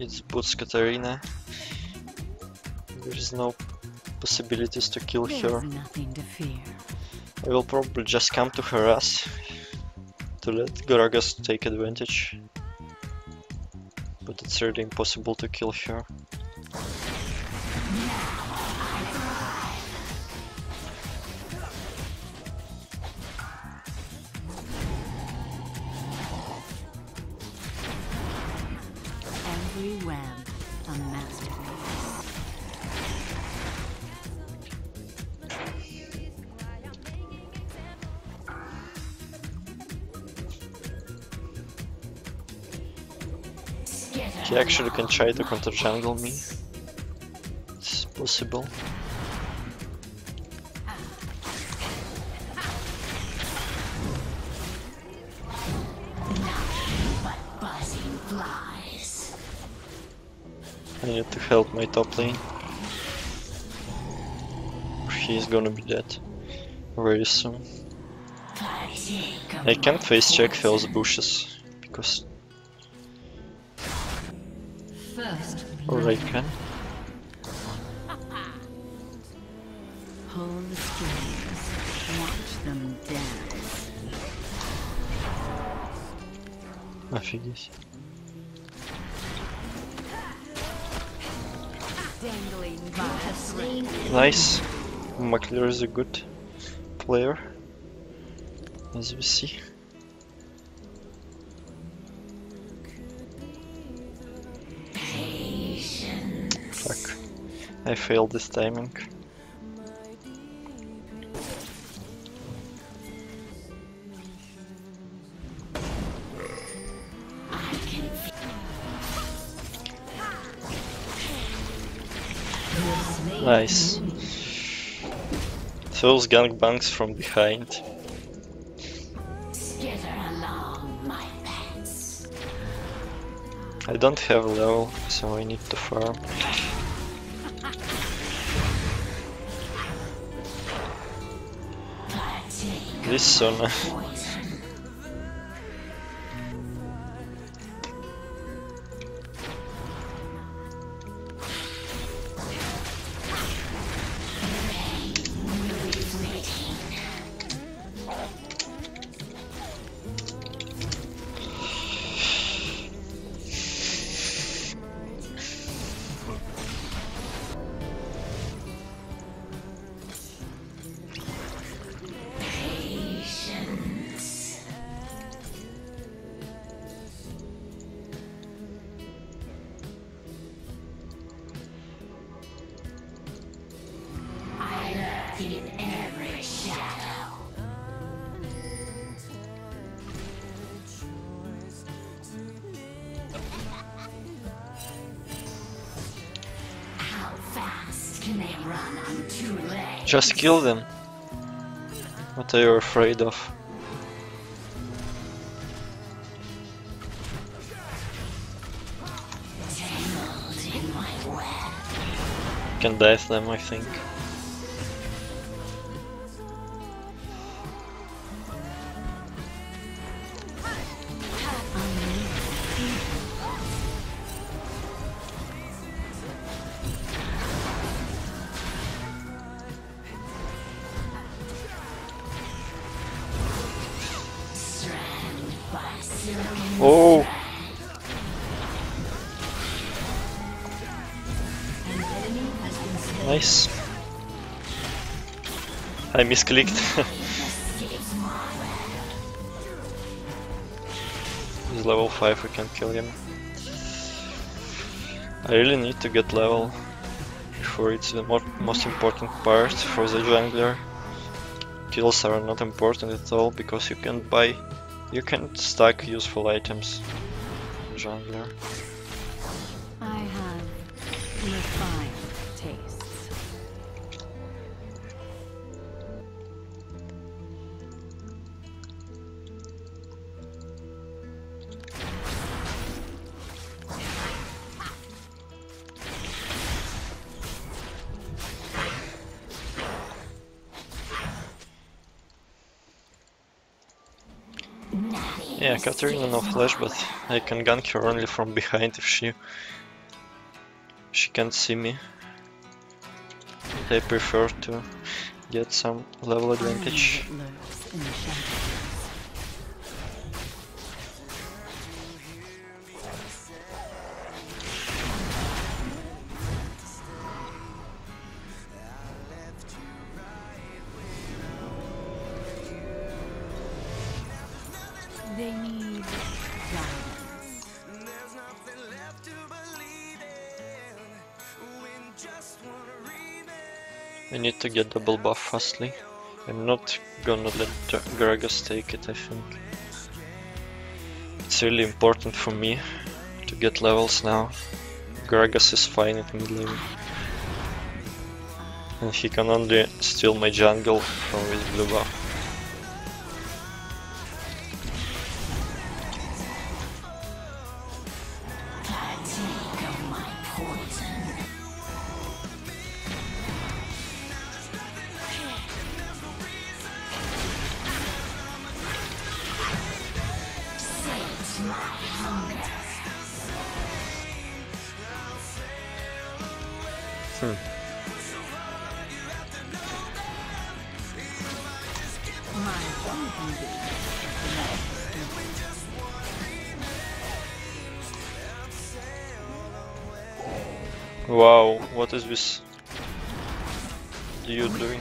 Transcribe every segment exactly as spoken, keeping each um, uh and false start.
It's boots Katarina. There is no possibilities to kill her. Nothing to fear. I will probably just come to harass, to let Goragas take advantage. But it's really impossible to kill her. He actually can try to counter jungle me. It's possible. I need to help my top lane. He is gonna be dead very soon. I can't face check those bushes because. Or I can. Hold the strings. Watch them dance. Afidis. Nice. McClear is a good player, as we see. I failed this timing. Nice. Those gangbangs from behind. I don't have a level, so I need to farm. This Sona. Just kill them. What are you afraid of? You can dive them, I think. Oh! Nice. I misclicked. He's level five, I can't kill him. I really need to get level before it's the mo most important part for the jungler. Kills are not important at all because you can buy. You can stack useful items, jungler. I have refined tastes. Yeah, Katarina no flash, but I can gank her only from behind if she She can't see me. I prefer to get some level advantage. They need guidance. There's nothing left to believe in. We just wanna remain. I need to get double buff fastly. I'm not gonna let Gragas take it, I think. It's really important for me to get levels now. Gragas is fine at mid level. And he can only steal my jungle from his blue buff. Hmm. Wow, what is this you doing?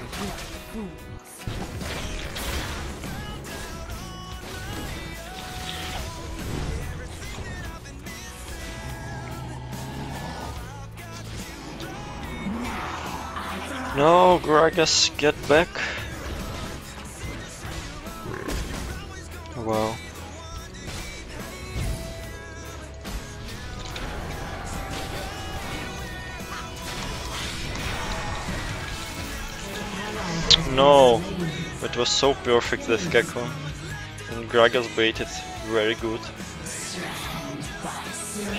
No, Gragas, get back. Wow. No, it was so perfect, that Gecko. And Gragas baited very good.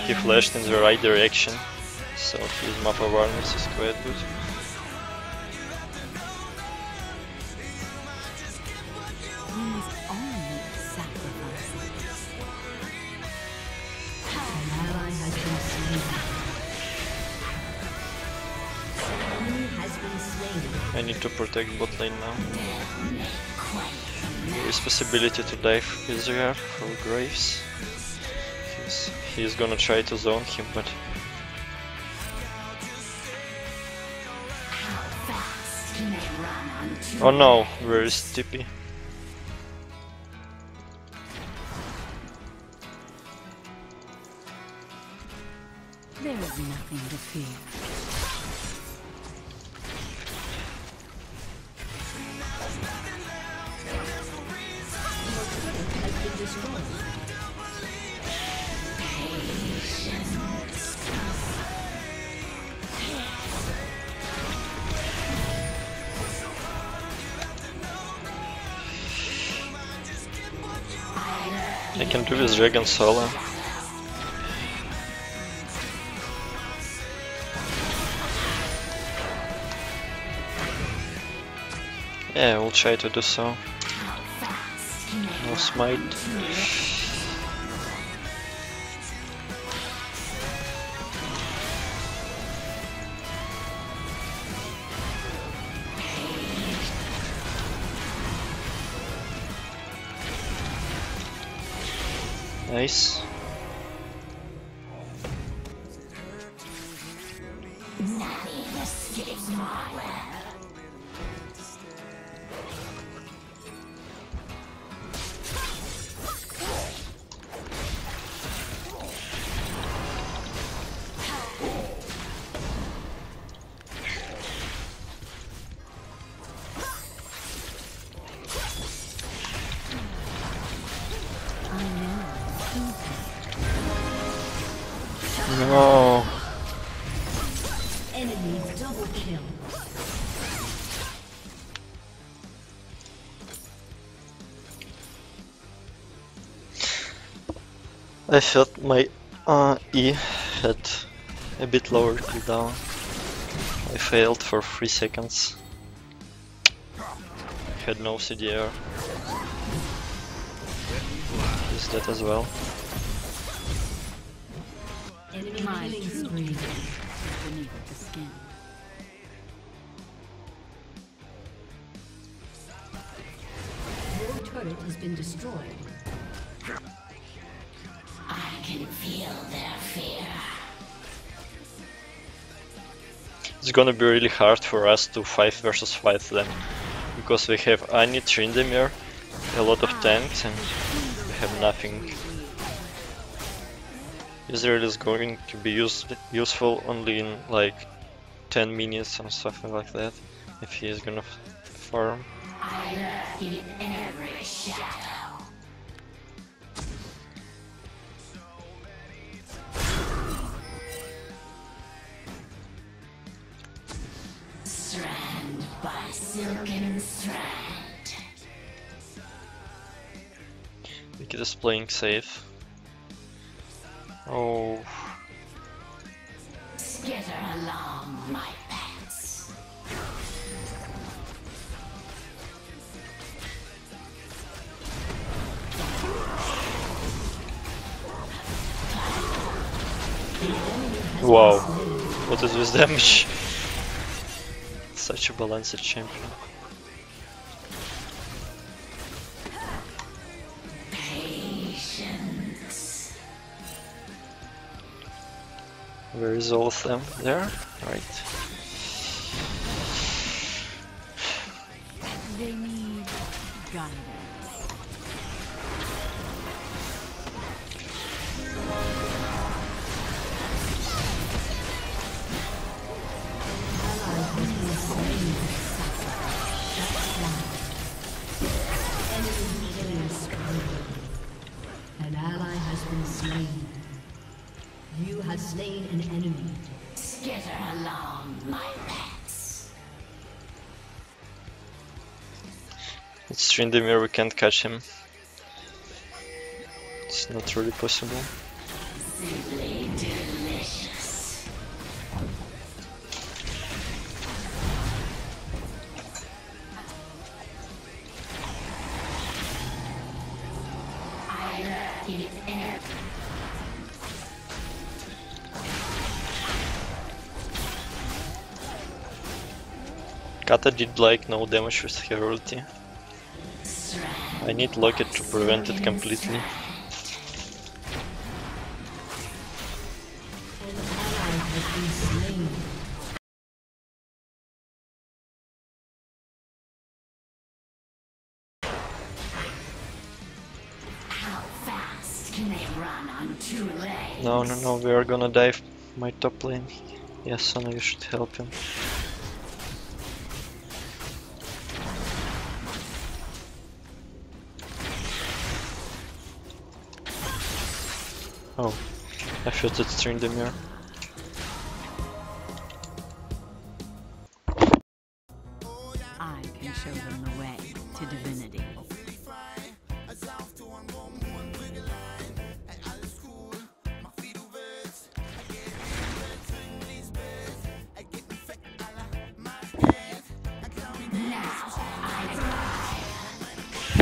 He flashed in the right direction, so his map awareness is quite good. I need to protect bot lane now. There is possibility to dive Ezreal for Graves. He's, he's gonna try to zone him, but oh no, where is T P? There is nothing to fear. I can do this dragon solo. Yeah, we'll try to do so. No smite. Nice. No. Enemy double kill. I felt my uh, E had a bit lower cooldown. I failed for three seconds. Had no C D R. Is that as well? Enemy killing spree. beneath the skin. Your turret has been destroyed. I can feel their fear. It's gonna be really hard for us to five versus five them, because we have Annie, Tryndamere, a lot of tanks, and we have nothing. Ezreal is going to be use useful only in like ten minutes or something like that, if he is gonna farm. I left in every shadow. Strand by silken strand. Wicked is playing safe. Oh. Skitter along my pants. Wow, what is this damage? Such a balanced champion. Where is all of them? There? Right. They need guidance. An ally has been slain. You have slain an enemy. Skitter along my paths. It's Tryndamere, we can't catch him. It's not really possible. Simply delicious. I love it air. Kata did like no damage with her ulti. I need Locket to prevent it completely. How fast can they run on two legs? No, no, no, we are gonna die my top lane. Yes, Sona, you should help him. Oh, I thought it's Tryndamere. I can show them the way to divinity.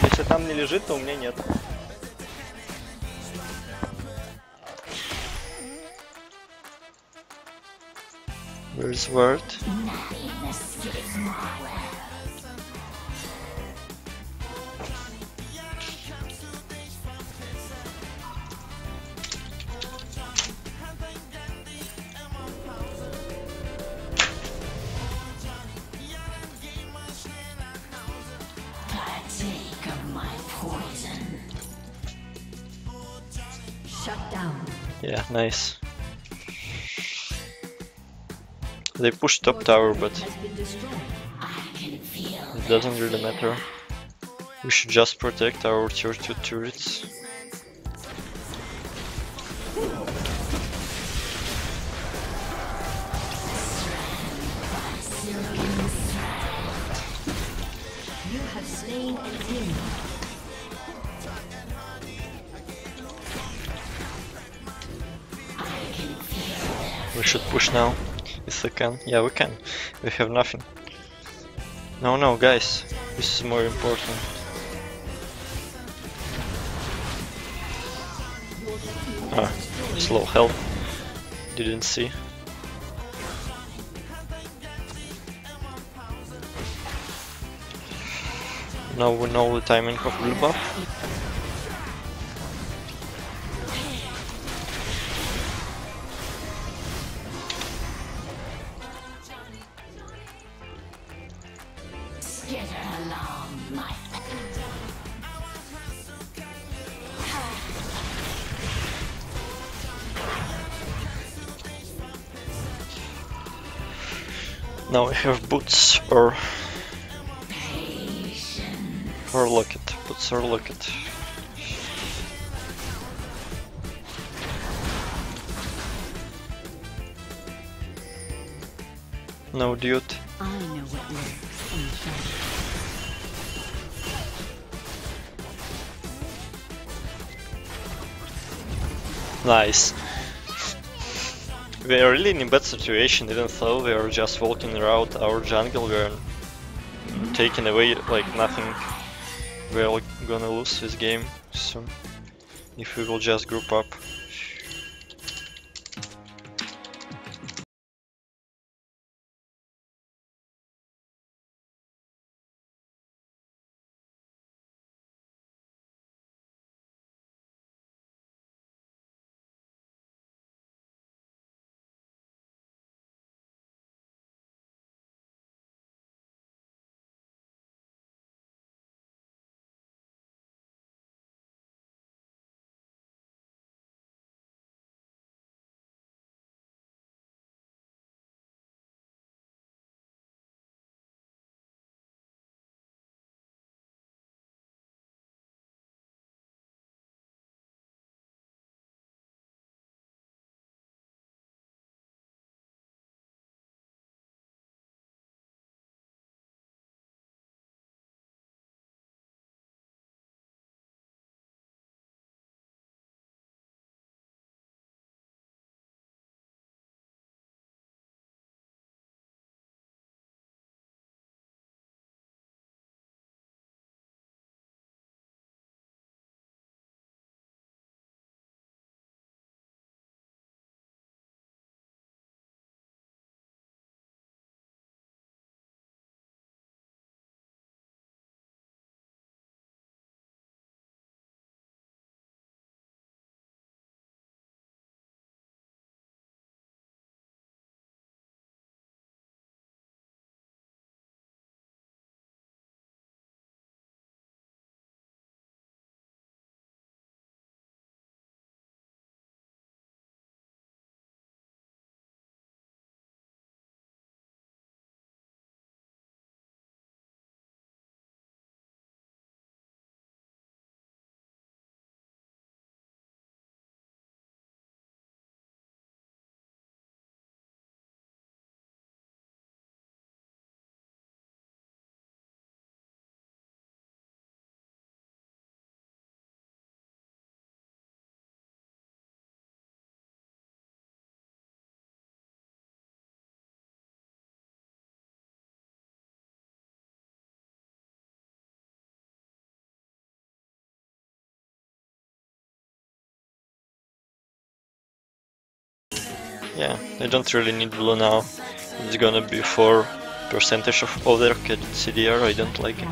Если там не лежит, то у меня нет. Where's Ward? Partake of my poison. Shut down. Yeah, nice. They pushed top tower, but it doesn't really matter. We should just protect our tier two turrets. You have slain an enemy. We should push now. If we can, yeah, we can. We have nothing. No, no, guys, this is more important. Ah, slow health. Didn't see. Now we know the timing of blue buff. Now we have boots or or locket. Boots or locket. No dude. I know what works in fact. Nice. We are really in a bad situation, even though we are just walking around our jungle, we are taking away like nothing. We are gonna lose this game soon, if we will just group up. Yeah, they don't really need blue now. It's gonna be four percent of other C D R, I don't like it.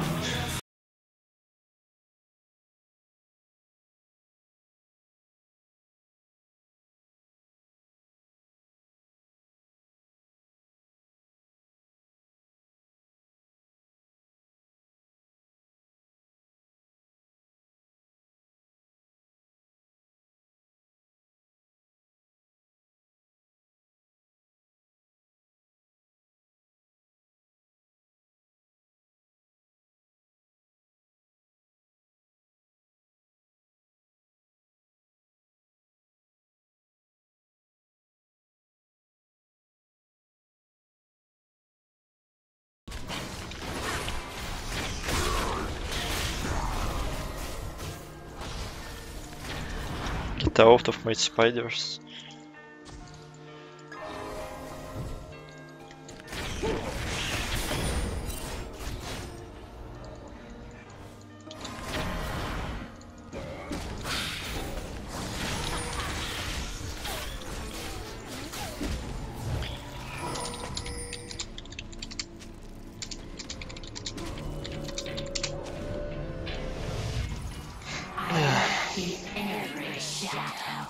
Out of my spiders. in every shadow.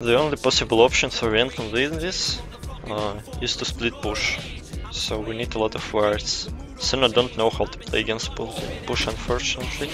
The only possible option for Antmon doing this uh, is to split push, so we need a lot of wards. Sona don't know how to play against push, unfortunately.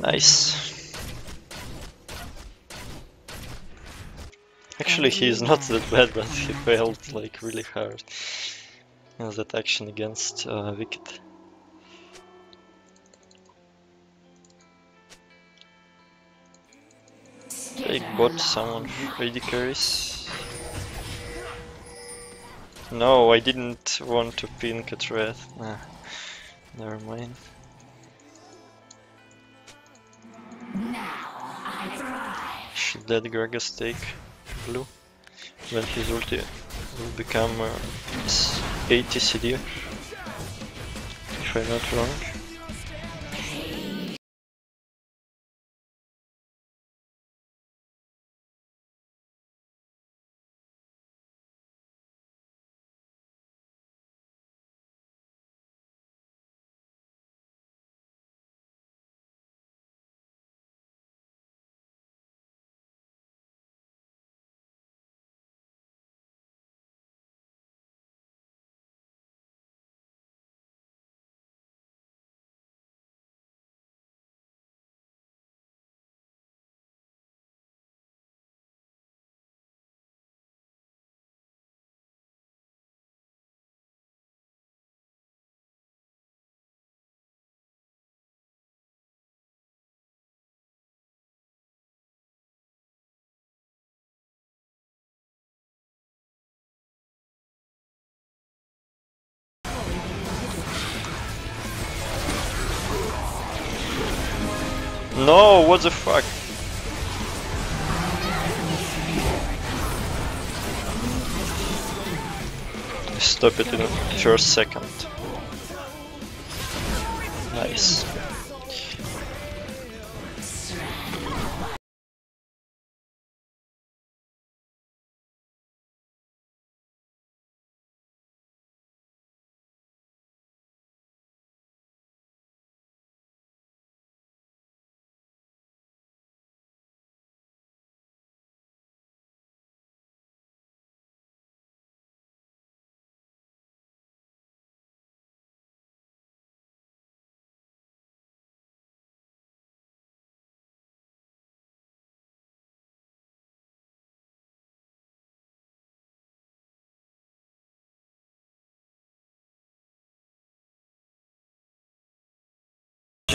Nice. Actually he is not that bad, but he failed like really hard in that action against uh, Wicked. They got someone free carries. No, I didn't want to pin Katarina. Nah, never mind. Now I should let Gragas take blue. Then his ulti will become uh, eighty C D, if I'm not wrong. No, what the fuck? Stop it in the first second. Nice.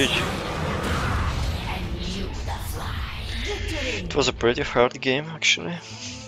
It was a pretty hard game, actually.